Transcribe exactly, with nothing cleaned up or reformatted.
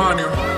upon you.